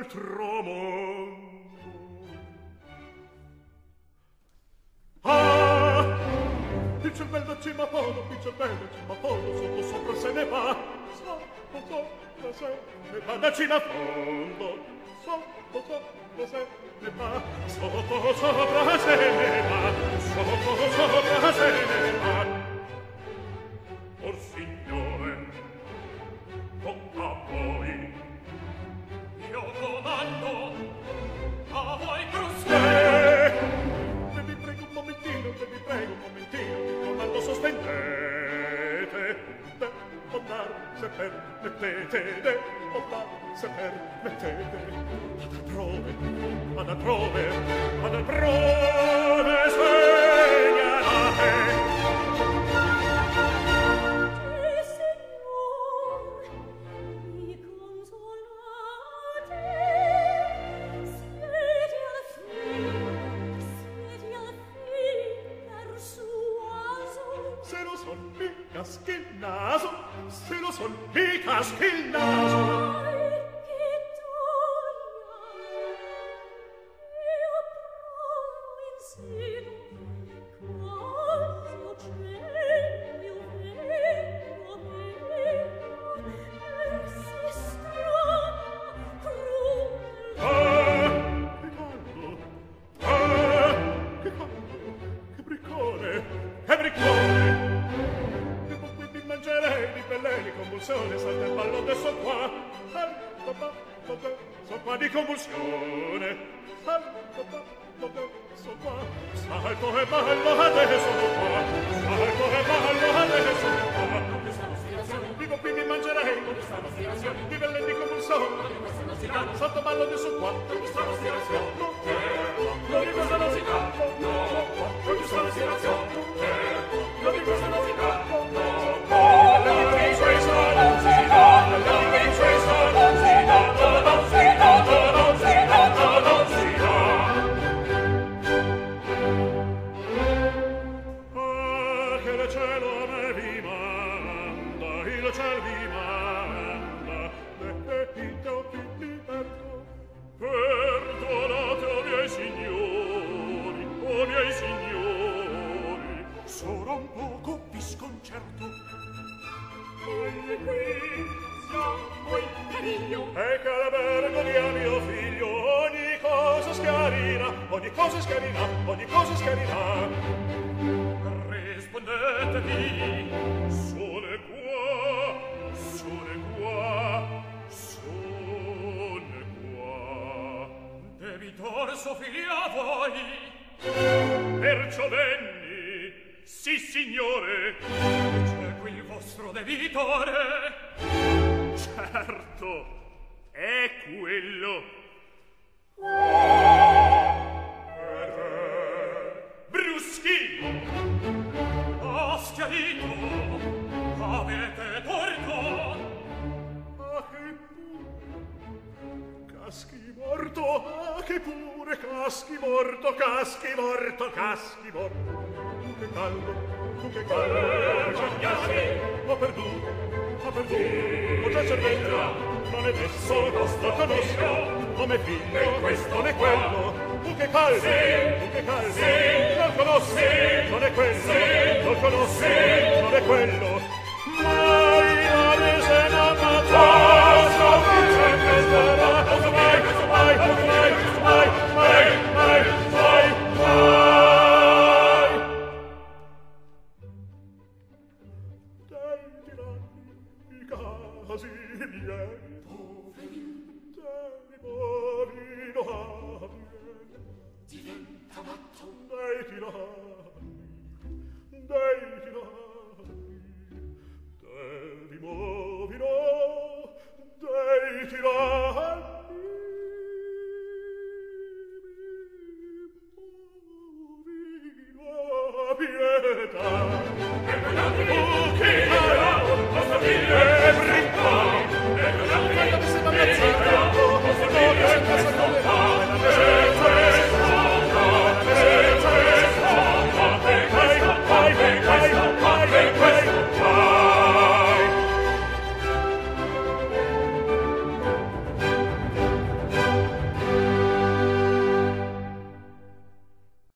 del tramonto. Ah, il cervello cimapolo, il cervello cimapolo, sotto sopra se ne va, sotto sopra se ne va, da cinafondo, sotto sopra se ne va, sotto sopra se ne va, sotto sopra se ne va. Or signore, tocca a voi. Io comando a voi brusche. Vi prego un momentino, vi prego un momentino, il comando sospendete. Devo andare se permettete, devo andare se permettete. Ad altrove, ad altrove segnalate. Non è quello, ma io mi sento